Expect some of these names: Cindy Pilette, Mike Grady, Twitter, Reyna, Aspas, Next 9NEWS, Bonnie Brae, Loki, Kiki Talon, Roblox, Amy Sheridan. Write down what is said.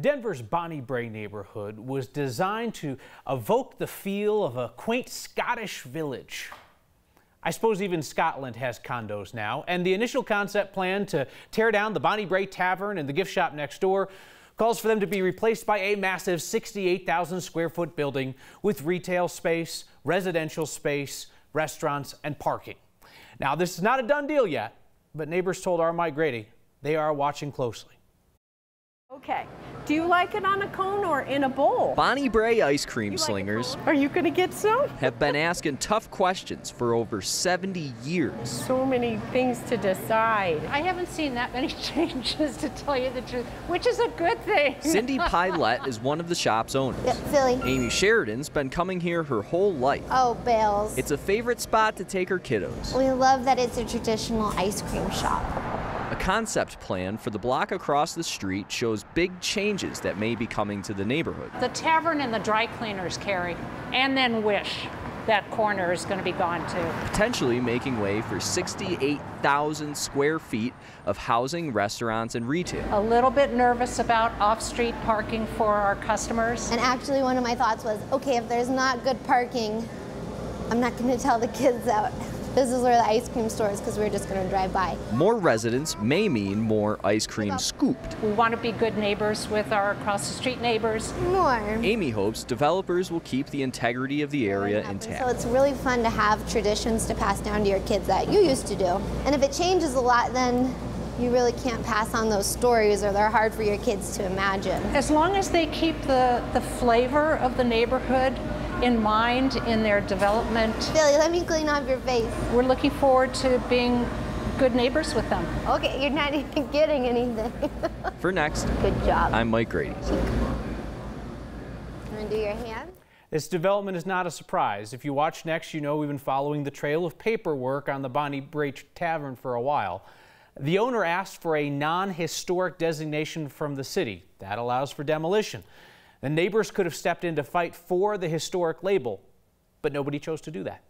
Denver's Bonnie Brae neighborhood was designed to evoke the feel of a quaint Scottish village. I suppose even Scotland has condos now, and the initial concept plan to tear down the Bonnie Brae Tavern and the gift shop next door calls for them to be replaced by a massive 68,000 square foot building with retail space, residential space, restaurants, and parking. Now, this is not a done deal yet, but neighbors told our Mike Grady they are watching closely. Okay, do you like it on a cone or in a bowl? Bonnie Brae ice cream slingers, are you going to get some? have been asking tough questions for over 70 years. So many things to decide. I haven't seen that many changes, to tell you the truth, which is a good thing. Cindy Pilette is one of the shop's owners. Yep, silly. Amy Sheridan's been coming here her whole life. Oh, bells. It's a favorite spot to take her kiddos. We love that it's a traditional ice cream shop. A concept plan for the block across the street shows big changes that may be coming to the neighborhood. The tavern and the dry cleaners, Carrie, and then Wish. That corner is going to be gone too. Potentially making way for 68,000 square feet of housing, restaurants, and retail. A little bit nervous about off-street parking for our customers. And actually one of my thoughts was, okay, if there's not good parking, I'm not going to tell the kids out. This is where the ice cream store is, because we're just going to drive by. More residents may mean more ice cream scooped. We want to be good neighbors with our across-the-street neighbors. More. Amy hopes developers will keep the integrity of the area intact. So it's really fun to have traditions to pass down to your kids that you used to do. And if it changes a lot, then you really can't pass on those stories, or they're hard for your kids to imagine. As long as they keep the flavor of the neighborhood in mind in their development. Billy, let me clean off your face. We're looking forward to being good neighbors with them. Okay, you're not even getting anything. For Next, good job. I'm Mike Grady. You want to do your hand? This development is not a surprise. If you watch Next, you know we've been following the trail of paperwork on the Bonnie Brae Tavern for a while. The owner asked for a non-historic designation from the city. That allows for demolition. The neighbors could have stepped in to fight for the historic label, but nobody chose to do that.